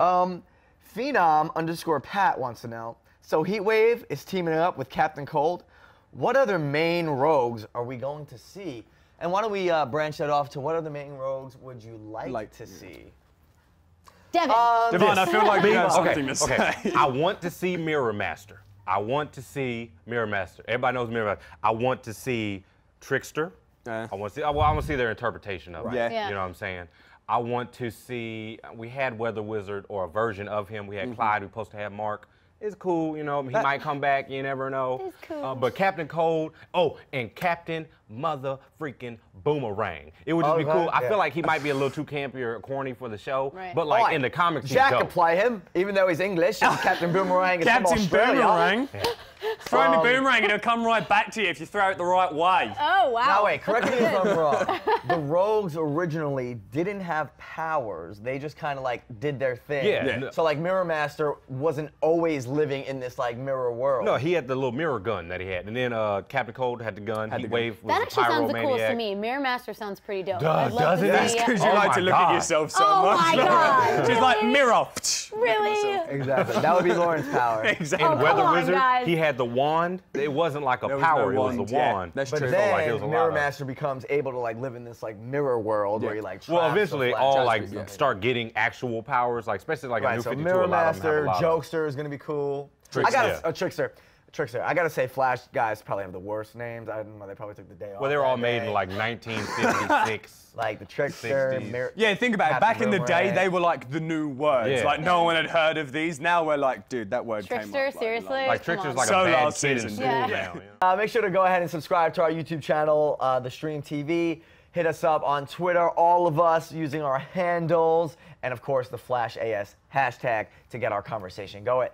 Phenom_Pat wants to know, so Heatwave is teaming up with Captain Cold. What other main rogues are we going to see? And why don't we branch that off to what other main rogues would you like to see? Devin. Devon, I feel like we have something to say. Okay. I want to see Mirror Master. I want to see Mirror Master. Everybody knows Mirror Master. I want to see Trickster. I want to see. Well, I want to see their interpretation of it. Yeah. You know what I'm saying? I want to see. We had Weather Wizard or a version of him. We had Clyde. We were supposed to have Mark. It's cool, you know. He might come back. You never know. It's cool. But Captain Cold. Oh, and Captain Mother-freaking Boomerang. It would just be cool. I feel like he might be a little too campy or corny for the show. Right. But like in the comics, Jack could play him, even though he's English. Captain Boomerang is from Australia. Boomerang. Yeah. Throw him the boomerang and it'll come right back to you if you throw it the right way. Oh, wow. No, wait, correct me if I'm wrong. The rogues originally didn't have powers. They just kind of like did their thing. Yeah. So like Mirror Master wasn't always living in this like mirror world. No, he had the little mirror gun that he had. And then Captain Cold had the gun. Heatwave was that actually sounds the coolest to me. Mirror Master sounds pretty dope. Doesn't it? That's because you like to look at yourself so much. Oh, my God. She's like, mirror. Really? Exactly. That would be Lauren's power. Exactly. And Weather Wizard, he had the wand. It wasn't like a power, it was a wand. That's true. But then Mirror Master becomes able to like live in this like mirror world where he like traps. Well, eventually all like start getting actual powers, like especially like a new 52. Mirror Master, Jokester is gonna be cool. Trickster. I gotta say, Flash guys probably have the worst names. I don't know. They probably took the day off. Well, they were all made in like 1956. Like the Trickster. Yeah, think about it. Back in the day, they were like the new words. Yeah. Like no one had heard of these. Now we're like, dude, that word Trickster, came up. Trickster, seriously? Like Trickster's like a bad kid in school now. Make sure to go ahead and subscribe to our YouTube channel, The Stream TV. Hit us up on Twitter, all of us using our handles, and of course the FlashAS hashtag to get our conversation going.